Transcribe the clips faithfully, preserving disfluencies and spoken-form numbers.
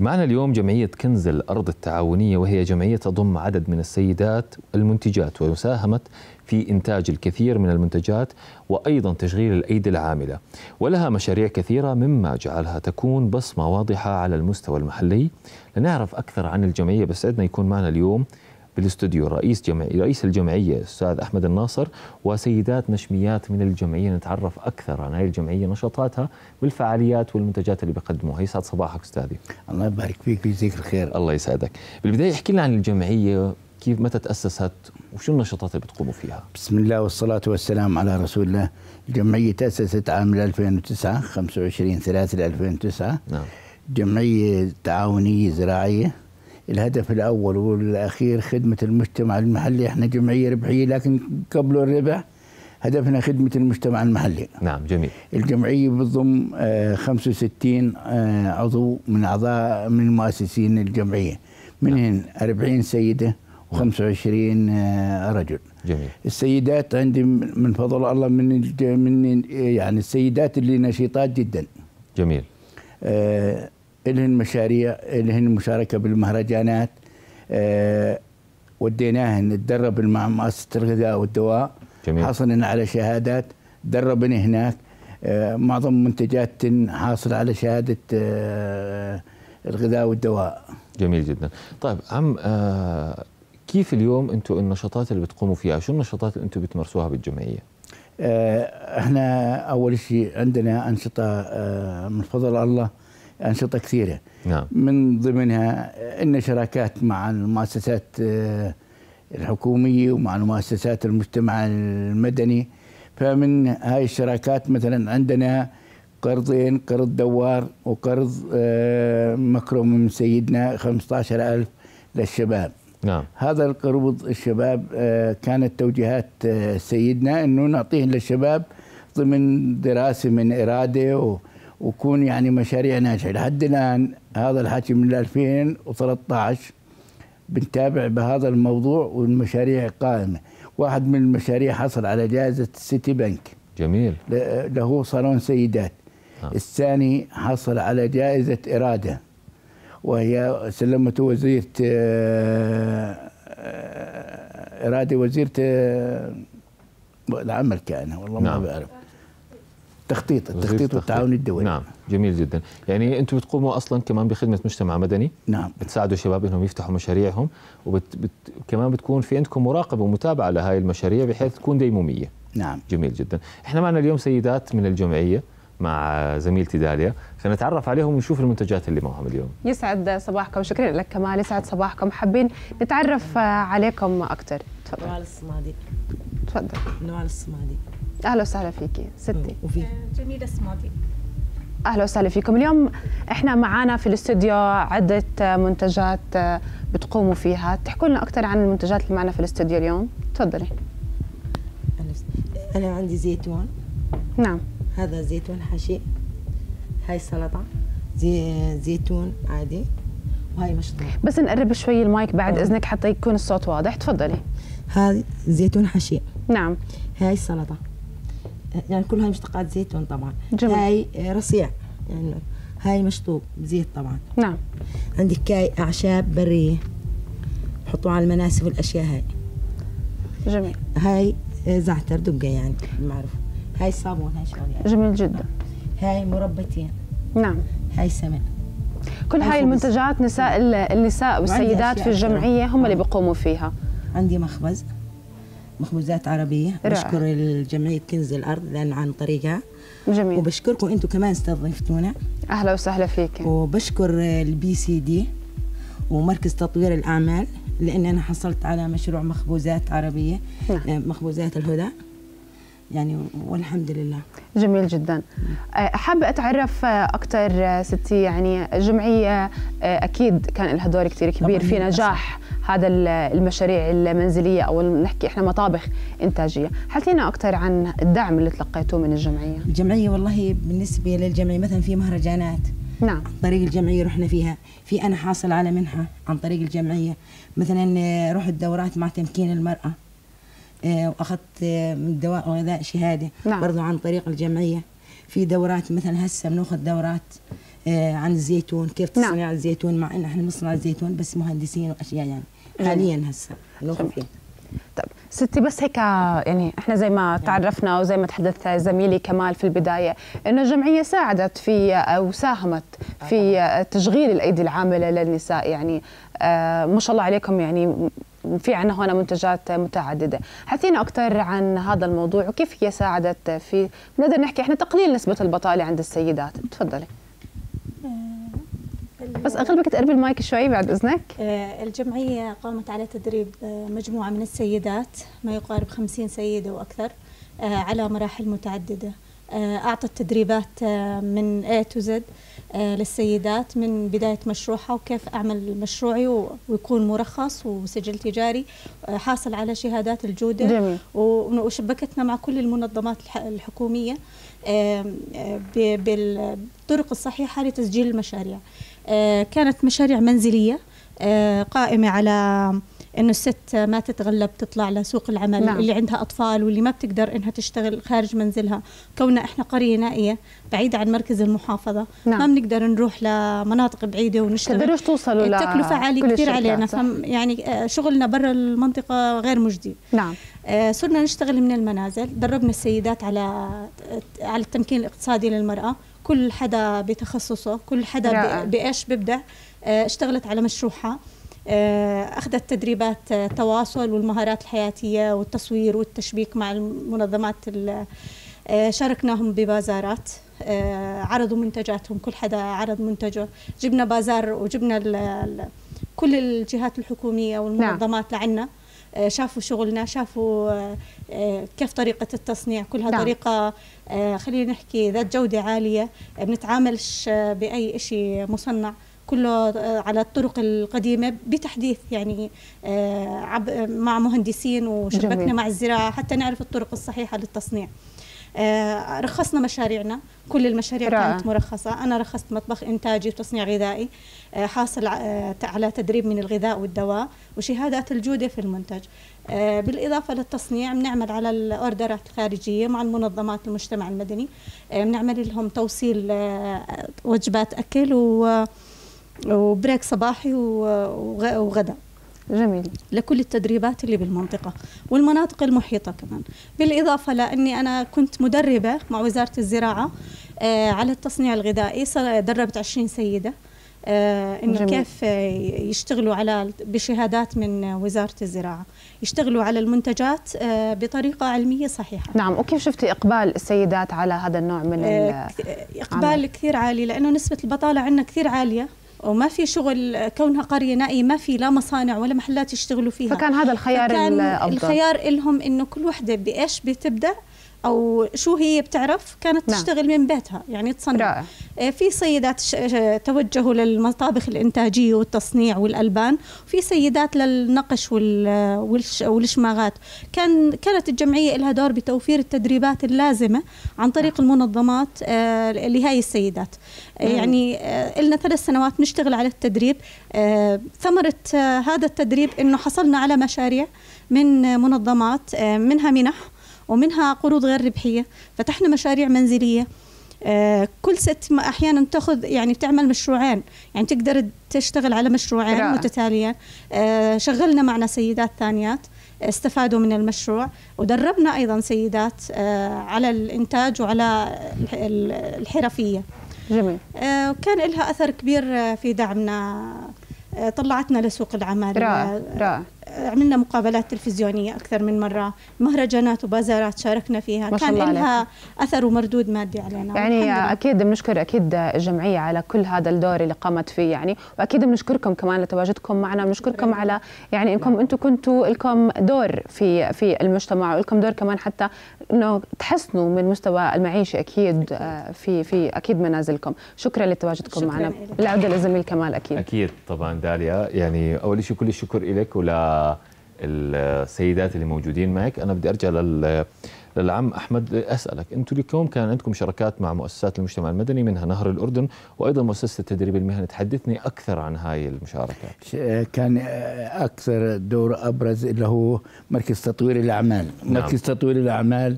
معنا اليوم جمعية كنز الأرض التعاونية، وهي جمعية تضم عدد من السيدات المنتجات وساهمت في إنتاج الكثير من المنتجات وأيضا تشغيل الأيدي العاملة، ولها مشاريع كثيرة مما جعلها تكون بصمة واضحة على المستوى المحلي. لنعرف أكثر عن الجمعية بسعدنا يكون معنا اليوم بالاستوديو رئيس جمع... رئيس الجمعية الأستاذ أحمد الناصر وسيدات نشميات من الجمعية، نتعرف أكثر عن هذه الجمعية، نشاطاتها والفعاليات والمنتجات اللي بيقدموها. يسعد صباحك أستاذي. الله يبارك فيك ويجزيك الخير. الله يسعدك. بالبداية احكي لنا عن الجمعية، كيف متى تأسست وشو النشاطات اللي بتقوموا فيها؟ بسم الله والصلاة والسلام على رسول الله. الجمعية تأسست عام ألفين وتسعة، خمسة وعشرين ثلاثة ألفين وتسعة. نعم. جمعية تعاونية زراعية، الهدف الأول والأخير خدمة المجتمع المحلي. احنا جمعية ربحية لكن قبل الربح هدفنا خدمة المجتمع المحلي. نعم جميل. الجمعية بتضم خمسة وستين عضو من أعضاء من مؤسسين الجمعية، منهم نعم. أربعين سيدة وخمسة وعشرين رجل. جميل. السيدات عندي من فضل الله من من يعني السيدات اللي نشيطات جدا. جميل. آه إلهن مشاريع، إلهن مشاركة بالمهرجانات، أه وديناهن نتدرب مع مؤسسة الغذاء والدواء. جميل. حصلن على شهادات، دربن هناك، أه معظم منتجات حاصل على شهادة أه الغذاء والدواء. جميل جدا. طيب عم أه كيف اليوم أنتم النشاطات اللي بتقوموا فيها، شو النشاطات اللي أنتم بتمارسوها بالجمعية؟ أه احنا أول شيء عندنا أنشطة أه من فضل الله أنشطة كثيرة. نعم. من ضمنها إن شراكات مع المؤسسات الحكومية ومع المؤسسات المجتمع المدني، فمن هاي الشراكات مثلا عندنا قرضين، قرض دوار وقرض مكرم من سيدنا خمسة عشر ألف للشباب. نعم. هذا القروض الشباب كانت توجيهات سيدنا إنه نعطيه للشباب ضمن دراسة من إرادة و وكون يعني مشاريع ناجحه. لحد الان هذا الحكي من ألفين وثلاثة عشر بنتابع بهذا الموضوع والمشاريع قائمه. واحد من المشاريع حصل على جائزه السيتي بنك. جميل. له صالون سيدات. آه. الثاني حصل على جائزه اراده وهي سلمته وزيره اراده وزيره العمل كانها والله. نعم. ما بعرف. تخطيط التخطيط والتعاون الدولي. نعم جميل جدا. يعني انتم بتقوموا اصلا كمان بخدمه مجتمع مدني. نعم. بتساعدوا الشباب انهم يفتحوا مشاريعهم، وكمان وبت... بتكون في عندكم مراقبه ومتابعه لهي المشاريع بحيث تكون ديموميه. نعم جميل جدا. احنا معنا اليوم سيدات من الجمعيه مع زميلتي داليا، فنتعرف عليهم ونشوف المنتجات اللي معهم اليوم. يسعد صباحكم. شكرا لك كمال. يسعد صباحكم. حابين نتعرف عليكم اكثر. تفضل. نوال الصمادي. تفضل. نوال الصمادي. اهلا وسهلا فيكي ستي. وفي جميلة الصمادي. اهلا وسهلا فيكم. اليوم احنا معانا في الاستوديو عدة منتجات بتقوموا فيها، تحكوا لنا اكثر عن المنتجات اللي معنا في الاستوديو اليوم. تفضلي. انا عندي زيتون. نعم. هذا زيتون حشي، هاي سلطة، زي زيتون عادي، وهي مشطوطة. بس نقرب شوي المايك بعد. أوه. اذنك حتى يكون الصوت واضح. تفضلي. هذا زيتون حشي. نعم. هاي السلطة، يعني كلها مشتقات زيتون طبعا. جميل. هاي رصيع، يعني هاي مشطوب بزيت طبعا. نعم. عندك هاي اعشاب بريه بحطوها على المناسف والاشياء هاي. جميل. هاي زعتر دقه يعني معروف. هاي صابون، هاي شغل يعني. جميل جدا. هاي مربتين. نعم. هاي سمن. كل هاي, هاي المنتجات نساء النساء والسيدات في الجمعيه هم اللي بيقوموا فيها. عندي مخبز، مخبوزات عربية. بشكر الجمعية كنز الأرض لأن عن طريقها. جميل. وبشكركم أنتم كمان استضيفتونا. أهلا وسهلا فيك. وبشكر البي سي دي ومركز تطوير الأعمال لأن أنا حصلت على مشروع مخبوزات عربية. نعم. مخبوزات الهدى يعني، والحمد لله. جميل جدا. حابة أتعرف أكثر ستي، يعني الجمعية أكيد كان لها دور كثير كبير في نجاح هذا المشاريع المنزلية أو نحكي إحنا مطابخ إنتاجية، حكينا أكثر عن الدعم اللي تلقيتوه من الجمعية. الجمعية والله بالنسبة للجمعية مثلا في مهرجانات. نعم. عن طريق الجمعية رحنا فيها، في أنا حاصل على منحة عن طريق الجمعية، مثلا رحت دورات مع تمكين المرأة وأخذت من دواء وغذاء شهادة. نعم. برضو عن طريق الجمعية. في دورات مثلا هسه بناخذ دورات عن الزيتون، كيف تصنيع نعم. الزيتون، مع ان احنا بنصنع الزيتون بس مهندسين واشياء يعني حاليا هسه نوقف. طب ستي بس هيك يعني احنا زي ما تعرفنا وزي ما تحدث زميلي كمال في البدايه انه الجمعيه ساعدت في او ساهمت في تشغيل الايدي العامله للنساء، يعني آه ما شاء الله عليكم، يعني في عندنا هنا منتجات متعدده، حكينا اكثر عن هذا الموضوع وكيف هي ساعدت في بنقدر نحكي احنا تقليل نسبه البطاله عند السيدات، تفضلي. بس اغلبك تقربي المايك شوي بعد اذنك. الجمعيه قامت على تدريب مجموعه من السيدات ما يقارب خمسين سيده واكثر على مراحل متعدده، اعطت تدريبات من A to Z للسيدات من بدايه مشروعها وكيف اعمل مشروعي ويكون مرخص وسجل تجاري حاصل على شهادات الجوده. جميل. وشبكتنا مع كل المنظمات الحكوميه بالطرق الصحيحه لتسجيل المشاريع. كانت مشاريع منزلية قائمة على إنه الست ما تتغلب تطلع لسوق العمل، نعم. اللي عندها أطفال واللي ما بتقدر إنها تشتغل خارج منزلها، كوننا إحنا قرية نائية بعيدة عن مركز المحافظة، نعم. ما بنقدر نروح لمناطق بعيدة ونشتغل، تقدروش توصلوا لا التكلفة عالية كثير علينا، فم يعني شغلنا برا المنطقة غير مجدي، نعم. صرنا نشتغل من المنازل، دربنا السيدات على على التمكين الاقتصادي للمرأة، كل حدا بتخصصه، كل حدا بايش ببدع، اشتغلت على مشروعها، اخذت تدريبات تواصل والمهارات الحياتيه والتصوير والتشبيك مع المنظمات، شاركناهم ببازارات، عرضوا منتجاتهم، كل حدا عرض منتجه، جبنا بازار وجبنا ال ال كل الجهات الحكوميه والمنظمات لعنا، شافوا شغلنا، شافوا كيف طريقة التصنيع، كلها نعم. طريقة خلينا نحكي ذات جودة عالية، بنتعاملش بأي شيء مصنع، كله على الطرق القديمة بتحديث، يعني مع مهندسين وشبكنا جميل. مع الزراعة حتى نعرف الطرق الصحيحة للتصنيع. رخصنا مشاريعنا، كل المشاريع رأى. كانت مرخصة، أنا رخصت مطبخ إنتاجي وتصنيع غذائي حاصل على تدريب من الغذاء والدواء وشهادات الجودة في المنتج، بالإضافة للتصنيع بنعمل على الأوردرات الخارجية مع المنظمات المجتمع المدني، بنعمل لهم توصيل وجبات أكل وبريك صباحي وغداء. جميل. لكل التدريبات اللي بالمنطقة والمناطق المحيطة كمان، بالإضافة لأني أنا كنت مدربة مع وزارة الزراعة على التصنيع الغذائي، دربت عشرين سيدة إنه كيف يشتغلوا على بشهادات من وزارة الزراعة، يشتغلوا على المنتجات بطريقة علمية صحيحة. نعم. وكيف شفتي إقبال السيدات على هذا النوع من إقبال كثير عالي، لأنه نسبة البطالة عندنا كثير عالية وما في شغل، كونها قرية نائية ما في لا مصانع ولا محلات يشتغلوا فيها، فكان هذا الخيار الأفضل، الخيار لهم إنه كل وحدة بإيش بتبدأ أو شو هي بتعرف، كانت نعم. تشتغل من بيتها يعني تصنع. في سيدات توجهوا للمطابخ الإنتاجية والتصنيع والألبان، وفي سيدات للنقش والشماغات. كان كانت الجمعية لها دور بتوفير التدريبات اللازمة عن طريق نعم. المنظمات لهاي السيدات. نعم. يعني لنا ثلاث سنوات نشتغل على التدريب، ثمرة هذا التدريب إنه حصلنا على مشاريع من منظمات، منها منح ومنها قروض غير ربحية، فتحنا مشاريع منزلية. آه كل ست أحيانا تأخذ يعني تعمل مشروعين، يعني تقدر تشتغل على مشروعين رأى. متتاليا. آه شغلنا معنا سيدات ثانيات استفادوا من المشروع، ودربنا أيضا سيدات آه على الإنتاج وعلى الحرفية. جميل. آه وكان لها أثر كبير في دعمنا، طلعتنا لسوق العمل، رائع رائع. عملنا مقابلات تلفزيونية أكثر من مرة، مهرجانات وبازارات شاركنا فيها، ما شاء الله كان لها أثر ومردود مادي علينا يعني. أكيد بنشكر أكيد الجمعية على كل هذا الدور اللي قامت فيه يعني، وأكيد بنشكركم كمان لتواجدكم معنا، بنشكركم على يعني إنكم أنتم كنتوا لكم دور في في المجتمع، ولكم دور كمان حتى إنه تحسنوا من مستوى المعيشة أكيد في في أكيد منازلكم. شكرا لتواجدكم شكرا معنا. العودة للزميل كمال. أكيد أكيد طبعا داليا، يعني أول شيء كل الشكر إليك ولا السيدات اللي موجودين معك. أنا بدي أرجع للعم أحمد أسألك، أنتم اليوم كان عندكم شراكات مع مؤسسات المجتمع المدني منها نهر الأردن وأيضا مؤسسة التدريب المهني، تحدثني أكثر عن هاي المشاركات. كان أكثر دور أبرز اللي هو مركز تطوير الأعمال. نعم. مركز تطوير الأعمال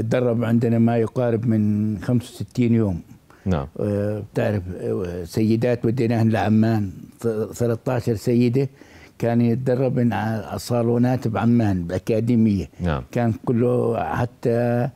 درب عندنا ما يقارب من خمسة وستين يوم. نعم. بتعرف سيدات وديناهن لعمان، ثلاث عشرة سيده كان يتدربن على صالونات بعمان باكاديميه. نعم. كان كله حتى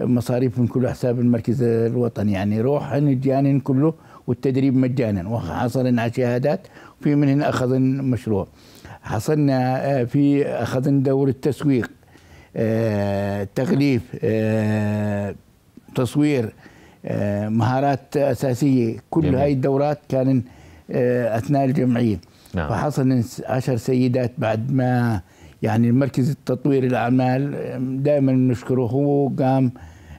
مصاريف من كله حساب المركز الوطني، يعني روحن اجيانن كله والتدريب مجانا، وحصلن على شهادات وفي منهن اخذن مشروع. حصلنا في اخذن دور التسويق، تغليف، تصوير، مهارات اساسيه، كل جميل. هاي الدورات كانت اثناء الجمعيه. نعم. فحصلن عشر سيدات بعد ما يعني مركز تطوير الأعمال دائما نشكره، هو قام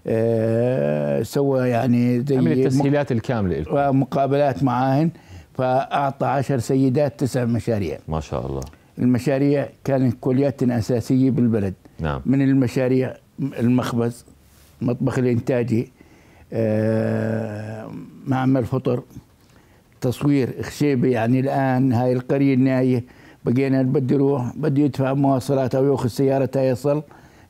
آه سوى يعني زي عمل التسهيلات الكاملة ومقابلات معاهن، فأعطى عشر سيدات تسع مشاريع ما شاء الله. المشاريع كانت كليات أساسية بالبلد. نعم. من المشاريع المخبز، مطبخ الإنتاجي، آه معمل فطر، تصوير خشيبة. يعني الآن هاي القرية النائية بقينا بده يروح بده يدفع مواصلات او ياخذ سيارته يصل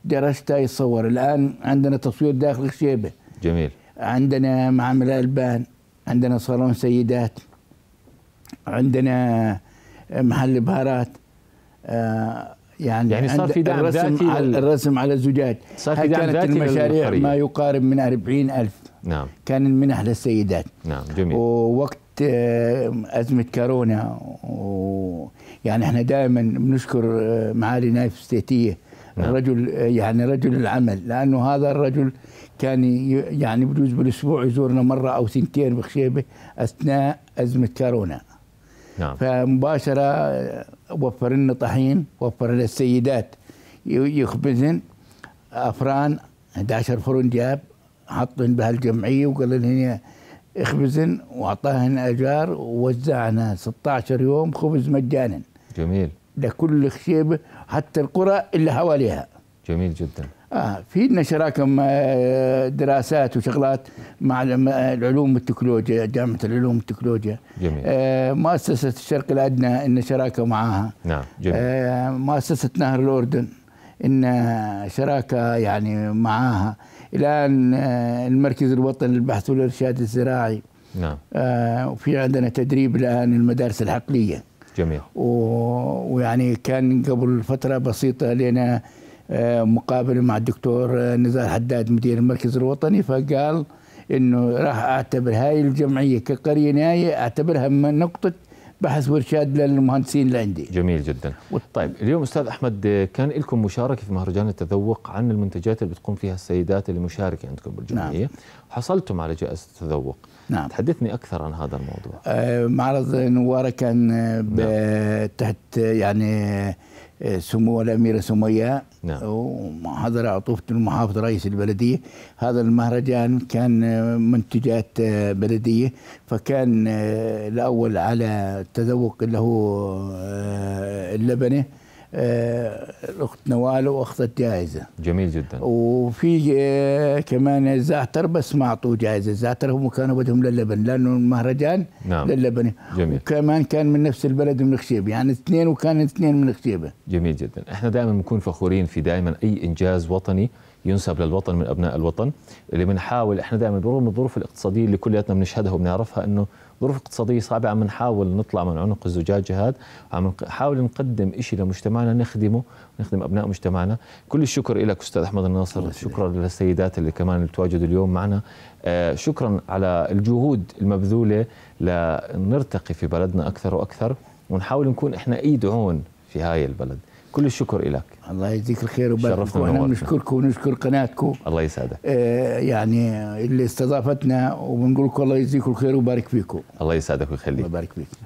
درجته يصور. الان عندنا تصوير داخل خشيبه. جميل. عندنا معمل البان، عندنا صالون سيدات، عندنا محل بهارات. آه يعني يعني صار في دعم ذاتي على الرسم على الزجاج. صار في دعم ذاتي المشاريع ما يقارب من أربعين ألف. نعم. كان منح للسيدات. نعم. جميل. ووقت أزمة كورونا و يعني احنا دائما بنشكر معالي نايف الستيتيه. نعم. الرجل يعني رجل العمل، لانه هذا الرجل كان يعني بجوز بالاسبوع يزورنا مره او سنتين بخشيبه اثناء ازمه كورونا. نعم. فمباشره وفر لنا طحين، وفر للسيدات يخبزن افران، إحدى عشر فرن جاب حطن بهالجمعيه وقال لهن اخبزن، واعطاهن اجار ووزعنا ستة عشر يوم خبز مجانا. جميل. لكل خشيبه حتى القرى اللي حواليها. جميل جدا. اه في لنا شراكه دراسات وشغلات مع العلوم والتكنولوجيا، جامعه العلوم والتكنولوجيا. جميل. آه مؤسسه الشرق الادنى لنا شراكه معها. نعم. جميل. آه مؤسسه نهر الاردن لنا شراكه يعني معها. الآن المركز الوطني للبحث والارشاد الزراعي. نعم. وفي عندنا تدريب الآن المدارس الحقلية. جميل. ويعني كان قبل فترة بسيطة لنا مقابلة مع الدكتور نزار حداد مدير المركز الوطني، فقال إنه راح أعتبر هاي الجمعية كقرية نائية أعتبرها من نقطة بحث وارشاد للمهندسين اللي عندي. جميل جدا. طيب اليوم استاذ احمد كان لكم مشاركه في مهرجان التذوق عن المنتجات اللي بتقوم فيها السيدات المشاركه عندكم بالجمعيه. نعم. حصلتم على جائزه التذوق. نعم. تحدثني اكثر عن هذا الموضوع. آه معرض نواره كان. نعم. تحت يعني سمو الاميره سمياء. نعم. وحضر عطوفه المحافظ رئيس البلديه. هذا المهرجان كان منتجات بلديه، فكان الاول على التذوق اللي هو اللبنه الاخت نوال واخذت جائزه. جميل جدا. وفي كمان الزعتر بس ما اعطوه جائزه، الزعتر هم كانوا بدهم للبن لانه المهرجان. نعم. للبن. جميل. وكمان كان من نفس البلد من خشيبه، يعني اثنين وكان اثنين من خشيبه. جميل جدا. احنا دائما بنكون فخورين في دائما اي انجاز وطني ينسب للوطن من ابناء الوطن، اللي بنحاول احنا دائما برغم الظروف الاقتصاديه اللي كلياتنا بنشهدها وبنعرفها انه ظروف اقتصاديه صعبه، عم نحاول نطلع من عنق الزجاج هذا، عم نحاول نقدم شيء لمجتمعنا نخدمه ونخدم ابناء مجتمعنا. كل الشكر لك استاذ احمد الناصر، شكرا للسيدات اللي كمان اللي تواجدوا اليوم معنا، آه شكرا على الجهود المبذوله لنرتقي في بلدنا اكثر واكثر ونحاول نكون احنا ايد عون في هاي البلد. كل الشكر لك. الله يجزيك الخير وبارك فيك، واحنا بنشكركم ونشكر قناتكم. الله يسعدك. آه يعني اللي استضافتنا وبنقول لكم الله يجزيكم الخير وبارك فيكم. الله يسعدك ويخليك. الله يبارك فيك.